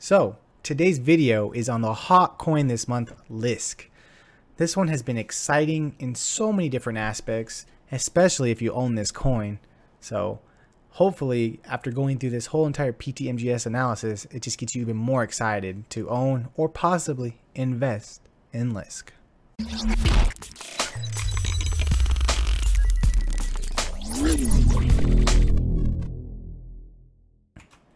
So today's video is on the hot coin this month, Lisk. This one has been exciting in so many different aspects, especially if you own this coin. So hopefully after going through this whole entire PTMGS analysis, it just gets you even more excited to own or possibly invest in Lisk.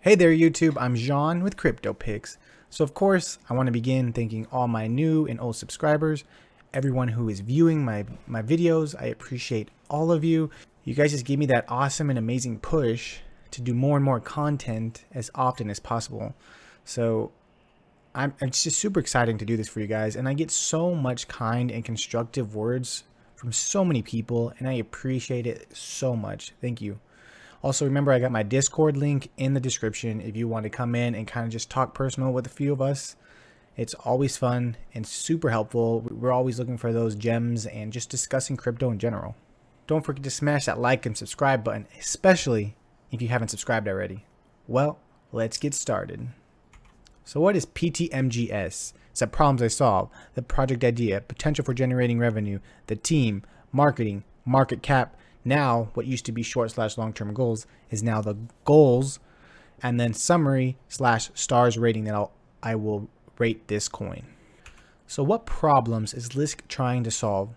Hey there YouTube, I'm Jean with CryptoPix. So of course, I want to begin thanking all my new and old subscribers, everyone who is viewing my videos. I appreciate all of you. You guys just gave me that awesome and amazing push to do more and more content as often as possible. So it's just super exciting to do this for you guys, and I get so much kind and constructive words from so many people, and I appreciate it so much. Thank you. Also, remember, I got my Discord link in the description if you want to come in and kind of just talk personal with a few of us. It's always fun and super helpful. We're always looking for those gems and just discussing crypto in general. Don't forget to smash that like and subscribe button, especially if you haven't subscribed already. Well, let's get started. So what is PTMGS? It's a problems I solve, the project idea, potential for generating revenue, the team, marketing, market cap. Now, what used to be short/long-term goals is now the goals, and then summary/stars rating that I will rate this coin. So what problems is Lisk trying to solve?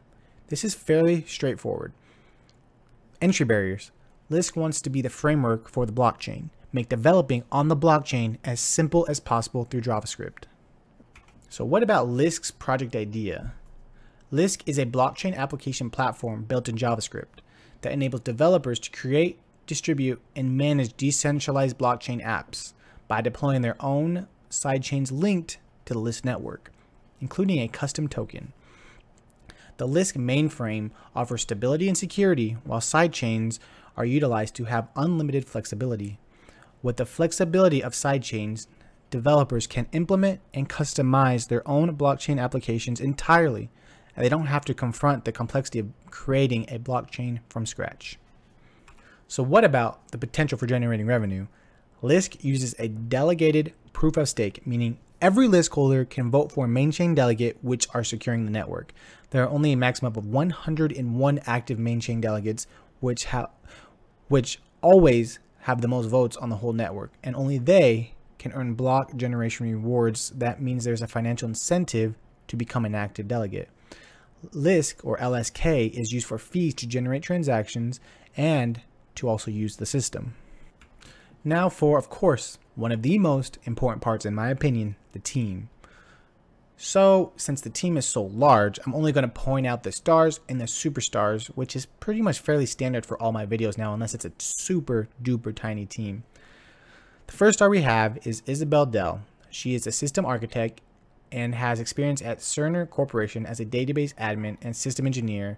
This is fairly straightforward. Entry barriers. Lisk wants to be the framework for the blockchain. Make developing on the blockchain as simple as possible through JavaScript. So what about Lisk's project idea? Lisk is a blockchain application platform built in JavaScript that enables developers to create, distribute, and manage decentralized blockchain apps by deploying their own sidechains linked to the Lisk network, including a custom token. The Lisk mainframe offers stability and security, while sidechains are utilized to have unlimited flexibility. With the flexibility of sidechains, developers can implement and customize their own blockchain applications entirely, and they don't have to confront the complexity of creating a blockchain from scratch. So what about the potential for generating revenue? Lisk uses a delegated proof of stake, meaning every Lisk holder can vote for a main chain delegate, which are securing the network. There are only a maximum of 101 active main chain delegates, which always have the most votes on the whole network, and only they can earn block generation rewards. That means there's a financial incentive to become an active delegate. Lisk, or LSK, is used for fees to generate transactions and to also use the system. Now for, of course, one of the most important parts, in my opinion, the team. So since the team is so large, I'm only going to point out the stars and the superstars, which is pretty much fairly standard for all my videos now, unless it's a super duper tiny team. The first star we have is Isabel Dell. She is a system architect and has experience at Cerner Corporation as a database admin and system engineer,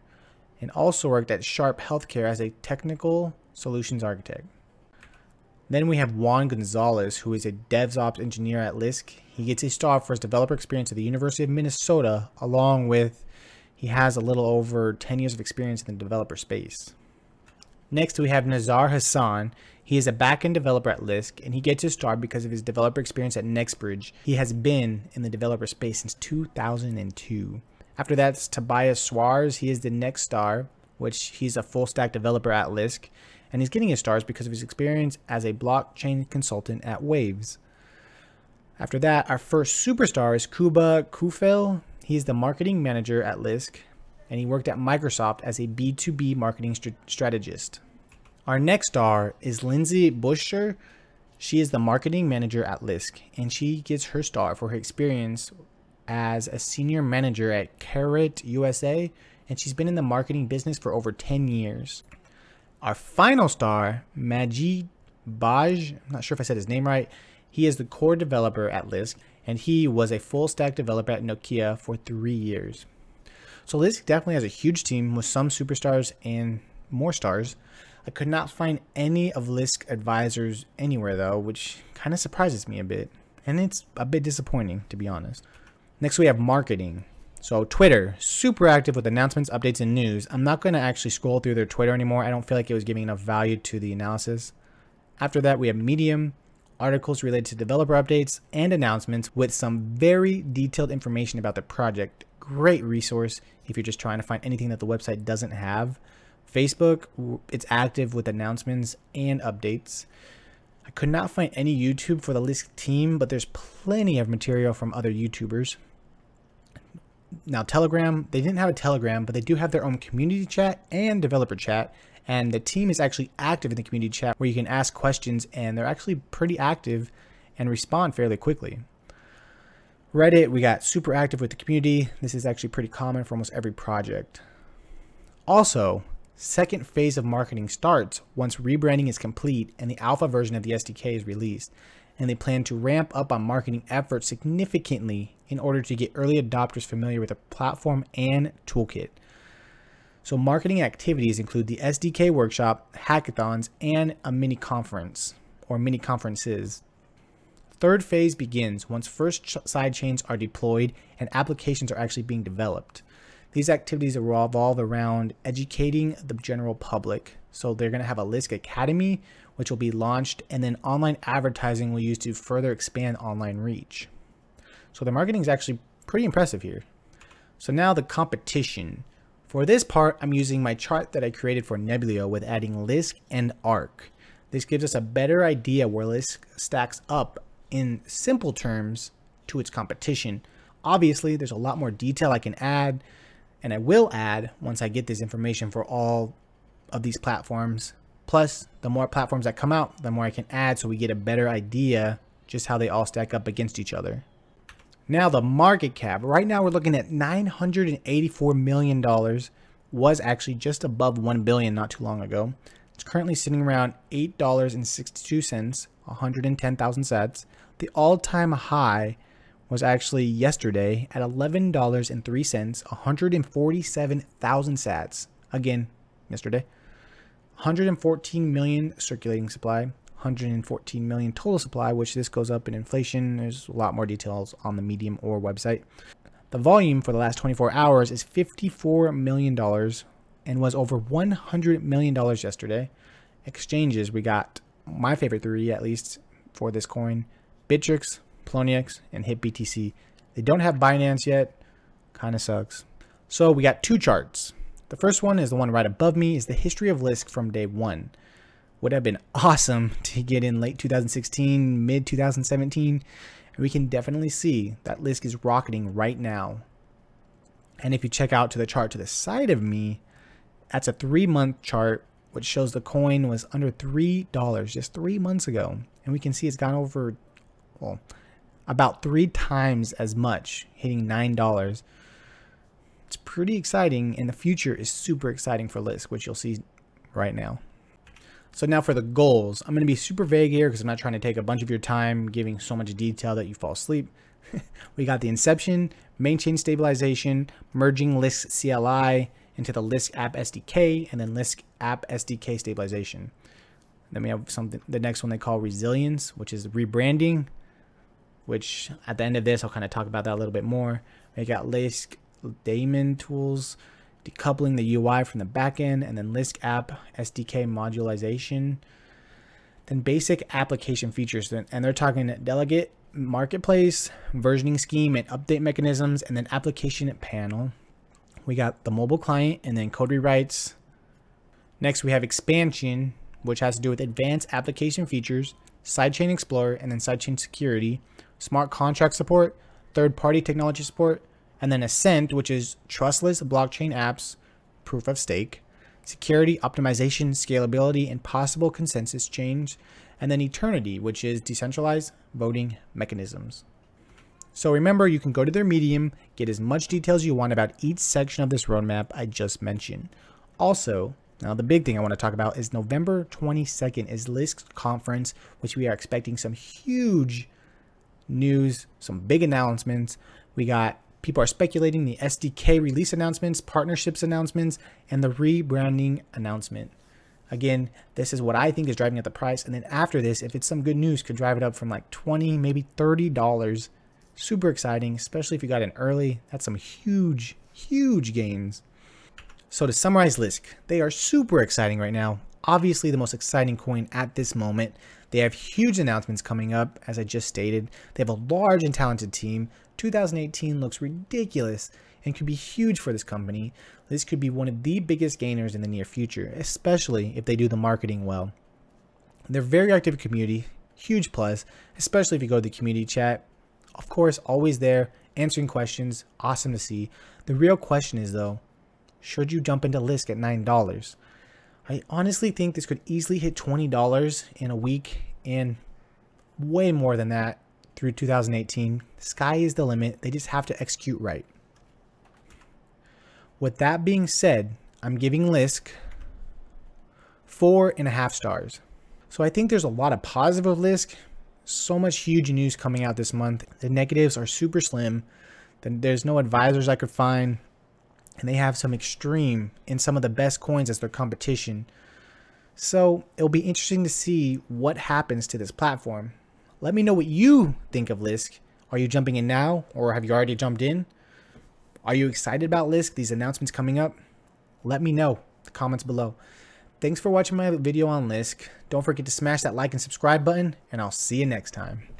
and also worked at Sharp Healthcare as a technical solutions architect. Then we have Juan Gonzalez, who is a DevOps engineer at Lisk. He gets a star for his developer experience at the University of Minnesota, along with he has a little over 10 years of experience in the developer space. Next, we have Nazar Hassan. He is a backend developer at Lisk, and he gets his star because of his developer experience at NextBridge. He has been in the developer space since 2002. After that's Tobias Suarez. He is the next star, which he's a full stack developer at Lisk, and he's getting his stars because of his experience as a blockchain consultant at Waves. After that, our first superstar is Kuba Kufel. He is the marketing manager at Lisk, and he worked at Microsoft as a B2B marketing strategist. Our next star is Lindsay Buscher. She is the marketing manager at Lisk, and she gets her star for her experience as a senior manager at Carrot USA, and she's been in the marketing business for over 10 years. Our final star, Majid Baj, I'm not sure if I said his name right. He is the core developer at Lisk, and he was a full stack developer at Nokia for 3 years. So Lisk definitely has a huge team with some superstars and more stars. I could not find any of Lisk advisors anywhere though, which kind of surprises me a bit. And it's a bit disappointing, to be honest. Next we have marketing. So Twitter, super active with announcements, updates, and news. I'm not going to actually scroll through their Twitter anymore. I don't feel like it was giving enough value to the analysis. After that we have Medium, articles related to developer updates and announcements with some very detailed information about the project. Great resource if you're just trying to find anything that the website doesn't have. Facebook, it's active with announcements and updates. I could not find any YouTube for the Lisk team, but there's plenty of material from other YouTubers. Now Telegram, they didn't have a Telegram, but they do have their own community chat and developer chat. And the team is actually active in the community chat where you can ask questions, and they're actually pretty active and respond fairly quickly. Reddit, we got super active with the community. This is actually pretty common for almost every project. Also, second phase of marketing starts once rebranding is complete and the alpha version of the SDK is released, and they plan to ramp up on marketing efforts significantly in order to get early adopters familiar with the platform and toolkit. So marketing activities include the SDK workshop, hackathons, and a mini conference or mini conferences. Third phase begins once first sidechains are deployed and applications are actually being developed. These activities revolve around educating the general public. So they're going to have a Lisk Academy, which will be launched, and then online advertising will use to further expand online reach. So the marketing is actually pretty impressive here. So now the competition. For this part, I'm using my chart that I created for Neblio with adding Lisk and Arc. This gives us a better idea where Lisk stacks up in simple terms to its competition. Obviously, there's a lot more detail I can add, and I will add once I get this information for all of these platforms. Plus, the more platforms that come out, the more I can add so we get a better idea just how they all stack up against each other. Now the market cap. Right now we're looking at $984 million. Was actually just above $1 billion not too long ago. It's currently sitting around $8.62, 110,000 sats. The all-time high was actually yesterday at $11.03, 147,000 sats. Again, yesterday. 114 million circulating supply, 114 million total supply, which this goes up in inflation. There's a lot more details on the Medium or website. The volume for the last 24 hours is $54 million and was over $100 million yesterday. Exchanges, we got my favorite three, at least for this coin, Bitrix, poloniex, and hip btc. They don't have Binance yet. Kind of sucks. So we got two charts. The first one is the one right above me, is the history of Lisk from day one. Would have been awesome to get in late 2016, mid 2017, and we can definitely see that Lisk is rocketing right now. And if you check out to the chart to the side of me, that's a 3-month chart, which shows the coin was under $3 just 3 months ago. And we can see it's gone over, well, about 3 times as much, hitting $9. It's pretty exciting, and the future is super exciting for Lisk, which you'll see right now. So now for the goals. I'm going to be super vague here because I'm not trying to take a bunch of your time giving so much detail that you fall asleep. We got the inception, maintain stabilization, merging Lisk CLI into the Lisk App SDK, and then Lisk App SDK stabilization. Then we have something, the next one they call resilience, which is rebranding, which at the end of this, I'll kind of talk about that a little bit more. We got Lisk Daemon tools, decoupling the UI from the backend, and then Lisk App SDK modularization. Then basic application features, and they're talking delegate, marketplace, versioning scheme, and update mechanisms, and then application panel. We got the mobile client, and then code rewrites. Next, we have expansion, which has to do with advanced application features, sidechain explorer, and then sidechain security, smart contract support, third-party technology support, and then Ascent, which is trustless blockchain apps, proof of stake, security, optimization, scalability, and possible consensus change, and then Eternity, which is decentralized voting mechanisms. So remember, you can go to their Medium, get as much detail as you want about each section of this roadmap I just mentioned. Also, now the big thing I want to talk about is November 22nd is Lisk's conference, which we are expecting some huge news, some big announcements. We got people are speculating the SDK release announcements, partnerships announcements, and the rebranding announcement. Again, this is what I think is driving up the price. And then after this, if it's some good news, could drive it up from like $20, maybe $30. Super exciting, especially if you got in early. That's some huge, huge gains. So to summarize Lisk, they are super exciting right now. Obviously the most exciting coin at this moment. They have huge announcements coming up, as I just stated. They have a large and talented team. 2018 looks ridiculous and could be huge for this company. This could be one of the biggest gainers in the near future, especially if they do the marketing well. They're very active community, huge plus, especially if you go to the community chat. Of course, always there, answering questions, awesome to see. The real question is though, should you jump into Lisk at $9? I honestly think this could easily hit $20 in a week and way more than that through 2018. Sky is the limit. They just have to execute right. With that being said, I'm giving Lisk 4.5 stars. So I think there's a lot of positive of Lisk. So much huge news coming out this month. The negatives are super slim. There's no advisors I could find. And they have some extreme and some of the best coins as their competition. So it'll be interesting to see what happens to this platform. Let me know what you think of Lisk. Are you jumping in now, or have you already jumped in? Are you excited about Lisk, these announcements coming up? Let me know in the comments below. Thanks for watching my video on Lisk. Don't forget to smash that like and subscribe button, and I'll see you next time.